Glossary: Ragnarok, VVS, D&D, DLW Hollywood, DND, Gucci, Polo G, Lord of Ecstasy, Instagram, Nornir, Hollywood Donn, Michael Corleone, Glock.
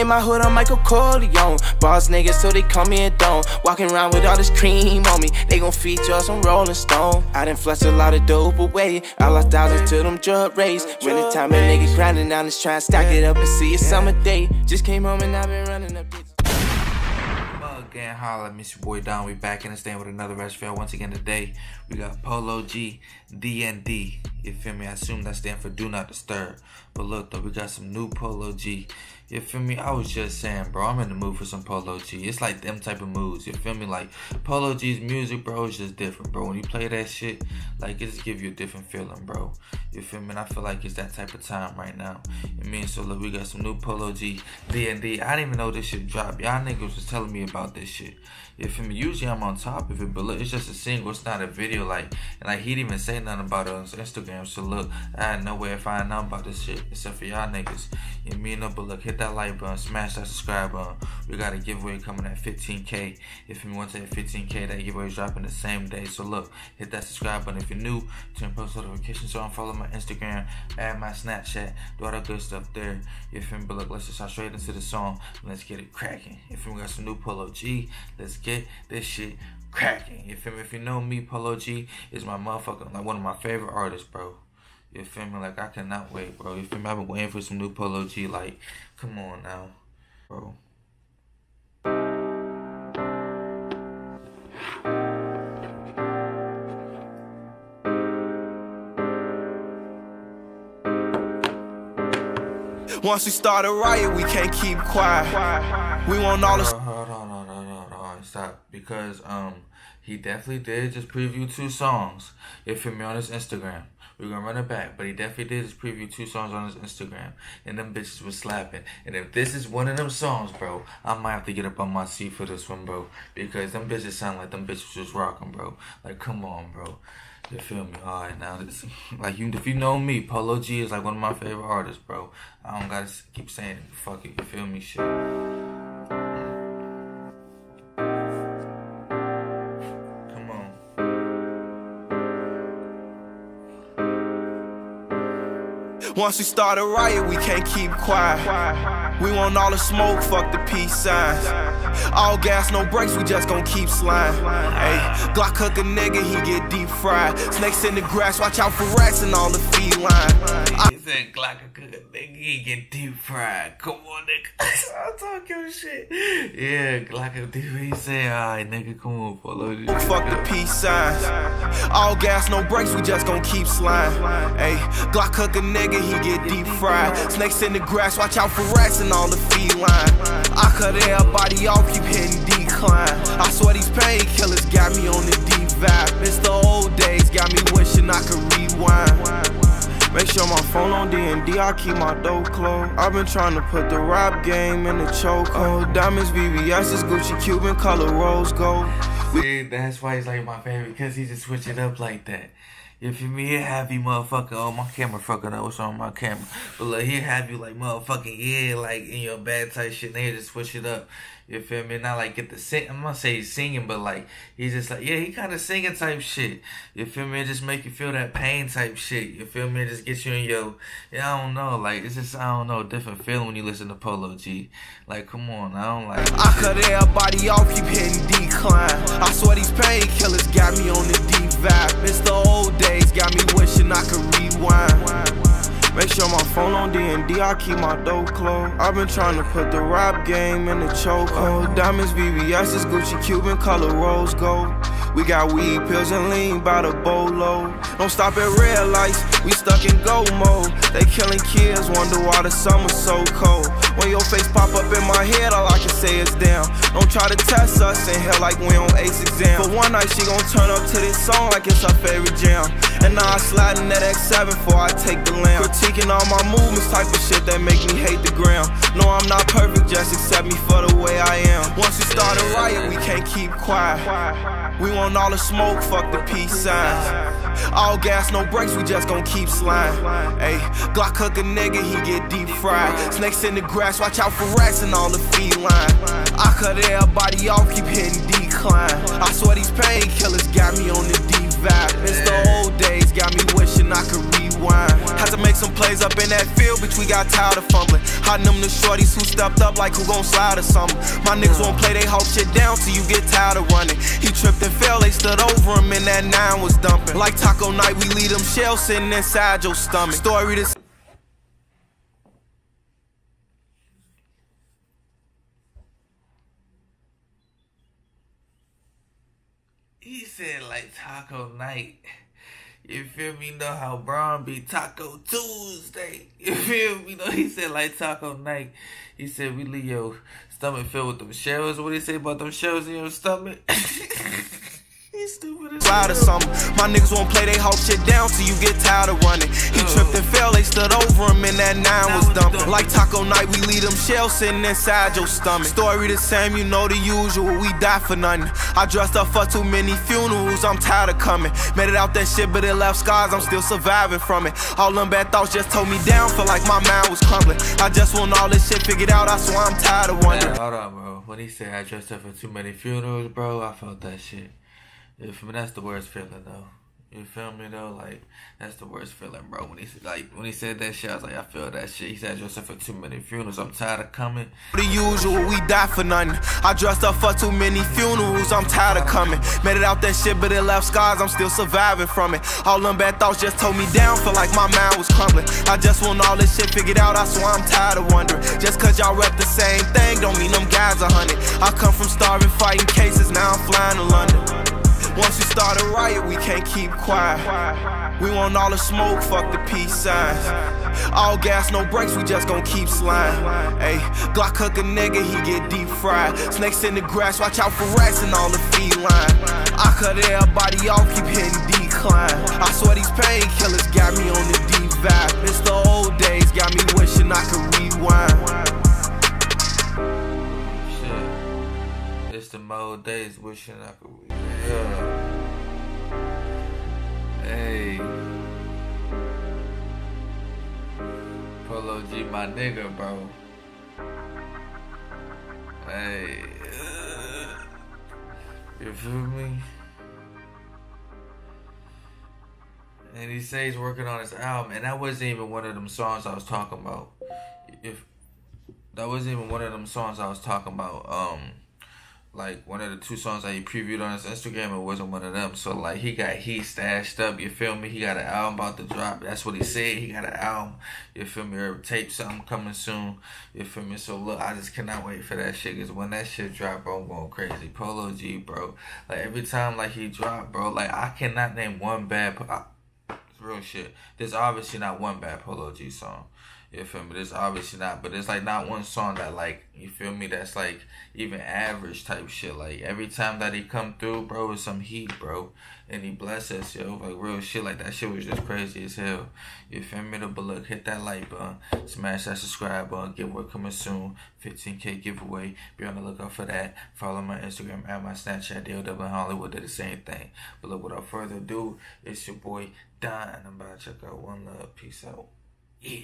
In my hood, I'm Michael Corleone. Boss niggas till they come here, don't. Walking around with all this cream on me. They gon' feature us on Rolling Stone. I done flushed a lot of dope away. I lost thousands to them drug raids. When the time a nigga grinding down, just try and stack it up and see a summer day. Just came home and I been running up this. Again, holla, miss your boy Don. We back in the stand with another rush fail. Once again today, we got Polo G, DND. You feel me? I assume that stand for Do Not Disturb. But look though, we got some new Polo G. You feel me? I was just saying, bro, I'm in the mood for some Polo G. It's like them type of moods. You feel me? Like Polo G's music, bro, is just different, bro. When you play that shit, like it just give you a different feeling, bro. You feel me? And I feel like it's that type of time right now. You mean? So look, we got some new Polo G, DND. I didn't even know this shit dropped. Y'all niggas was telling me about this. Shit, you feel me? Usually I'm on top of it, but look, it's just a single, it's not a video, like he didn't even say nothing about it on his Instagram. So look, I had no way of finding out about this shit except for y'all niggas. You mean up? But look, hit that like button, smash that subscribe button. We got a giveaway coming at 15K. If you want to hit 15K, that giveaway is dropping the same day. So look, hit that subscribe button if you're new. Turn post notifications on. Follow my Instagram, add my Snapchat, do all that good stuff there. You feel me? But look, let's just hop straight into the song. Let's get it cracking. If we got some new Polo G. Let's get this shit cracking. You feel me? If you know me, Polo G is my motherfucker, like one of my favorite artists, bro. You feel me? Like I cannot wait, bro. You feel me? I've been waiting for some new Polo G. Like, come on now, bro. Once we start a riot, we can't keep quiet. We want all this. Stop, because he definitely did just preview two songs. You feel me? On his Instagram, we're gonna run it back, but he definitely did just preview two songs on his Instagram, and them bitches was slapping. And if this is one of them songs, bro, I might have to get up on my seat for this one, bro, because them bitches sound like them bitches just rocking, bro. Like, come on, bro. You feel me? Alright, now this, like, you, if you know me, Polo G is like one of my favorite artists, bro. I don't gotta keep saying it. Fuck it, you feel me? Shit. Once we start a riot, we can't keep quiet. We want all the smoke, fuck the peace signs. All gas, no brakes, we just gon' keep slime. Ayy, Glock hook a nigga, he get deep fried. Snakes in the grass, watch out for rats and all the feline. He said Glock hook a nigga, he get deep fried. Come on, nigga, I'll talk your shit. Yeah, Glock hook a nigga, he said, alright, nigga, come on, follow this. Fuck the peace signs. All gas, no brakes, we just gon' keep slime. Ayy, Glock hook a nigga, he get deep fried. Snakes in the grass, watch out for rats and all the feline. I cut everybody off, keep hitting decline. I swear these painkillers got me on the deep vibe. It's the old days, got me wishing I could rewind. Make sure my phone on D&D, I keep my door closed. I've been trying to put the rap game in the chokehold. Diamonds, VVS, is Gucci, Cuban, color, rose gold. See, that's why he's like my favorite, because he just switch it up like that. You feel me? He have you motherfucker. Oh, my camera fucking up. What's on my camera? But look, he have you like motherfucking, yeah, like in your bad type shit. They just switch it up. You feel me? Not like get the sing. I'm not say he's singing, but like he's just like, yeah, he kind of singing type shit. You feel me? It just make you feel that pain type shit. You feel me? It just gets you in your, yeah, I don't know. Like it's just, I don't know, different feeling when you listen to Polo G. Like, come on, I don't like. I cut everybody off, keep hitting decline. I swear these painkillers got me on the deep vibe. It's the old day. Got me wishing I could rewind. Make sure my phone on D&D, I keep my door closed. I've been trying to put the rap game in the chokehold. Diamonds, VVS, is Gucci, Cuban, color, rose gold. We got weed, pills, and lean by the bolo. Don't stop at red lights, we stuck in go mode. They killing kids, wonder why the summer's so cold. When your face pop up in my head, all I can say is damn. Don't try to test us in hell like we on ace exam. But one night she gon' turn up to this song like it's her favorite jam. And now I slide in that X7 before I take the lamb. Critiquing all my movements, type of shit that make me hate the gram. No, I'm not perfect, just accept me for the way I am. Once we start a riot, we can't keep quiet. We want all the smoke, fuck the peace signs. All gas, no brakes, we just gon' keep slime. Ayy, Glock hook a nigga, he get deep fried. Snakes in the grass, watch out for rats and all the feline. I cut everybody off, keep hitting decline. I swear these painkillers got me on the deep vibe. It's the old days, got me wishing I could rewind. Had to make some plays up in that field, bitch, we got tired of fumbling. Hiding them the shorties who stepped up like who gon' slide or something. My niggas won't play they whole shit down till you get tired of running. He tripped and fell, they stood over him and that 9 was dumping. Like taco night, we leave them shells sitting inside your stomach. Story to he said like taco night. You feel me? Know how Braun be Taco Tuesday. You feel me? Know he said like taco night. He said we leave your stomach filled with them shells. What he say about them shells in your stomach? He's stupid as hell. My niggas won't play they whole shit down till you get tired of running. He tripped and fell, they stood over him and that 9 was dumping. Like taco night, we leave them shells sitting inside your stomach. Story the same, you know the usual, we die for nothing. I dressed up for too many funerals, I'm tired of coming. Made it out that shit, but it left scars, I'm still surviving from it. All them bad thoughts just told me down, feel like my mind was crumbling. I just want all this shit figured out, I swear I'm tired of wondering. Hold on, bro, when he said I dressed up for too many funerals, bro, I felt that shit. You feel me? That's the worst feeling though. You feel me though? Like that's the worst feeling, bro. When he said, like when he said that shit, I was like, I feel that shit. He said, "Joseph, for too many funerals, I'm tired of coming." The usual, we die for nothing. I dressed up for too many funerals, I'm tired of coming. Made it out that shit, but it left scars. I'm still surviving from it. All them bad thoughts just told me down, feel like my mind was crumbling. I just want all this shit figured out. I swear I'm tired of wondering. Just 'cause y'all rep the same thing, don't mean them guys are hunting. I come from starving, fighting cases. Now I'm flying to London. Once you start a riot, we can't keep quiet. We want all the smoke, fuck the peace signs. All gas, no brakes, we just gon' keep slime. Ayy, Glock hook a nigga, he get deep fried. Snakes in the grass, watch out for rats and all the feline. I cut everybody off, keep hitting decline. I swear these painkillers got me on the deep vibe. It's the old days, got me wishing I could rewind. It's them old days wishing I could. Yeah. Hey. Polo G, my nigga, bro. Hey. You feel me? And he says he's working on his album, and that wasn't even one of them songs I was talking about. Like one of the 2 songs that he previewed on his Instagram, it wasn't one of them. So like he got heat stashed up, you feel me? He got an album about to drop. That's what he said. He got an album, you feel me? Or tape something coming soon, you feel me? So look, I just cannot wait for that shit. 'Cause when that shit drop, bro, I'm going crazy. Polo G, bro. Like every time like he drop, bro, like I cannot name one bad. Real shit. There's obviously not one bad Polo G song. You feel me? There's obviously not. But there's like not one song that like, you feel me, that's like even average type shit. Like every time that he come through, bro, it's some heat, bro. And he bless us, yo. Like real shit. Like that shit was just crazy as hell. You feel me? But look, hit that like button. Smash that subscribe button. Giveaway coming soon. 15K giveaway. Be on the lookout for that. Follow my Instagram and my Snapchat. DLW Hollywood did the same thing. But look, without further ado, it's your boy Don. I'm about to check out One Love. Peace out. Yeah.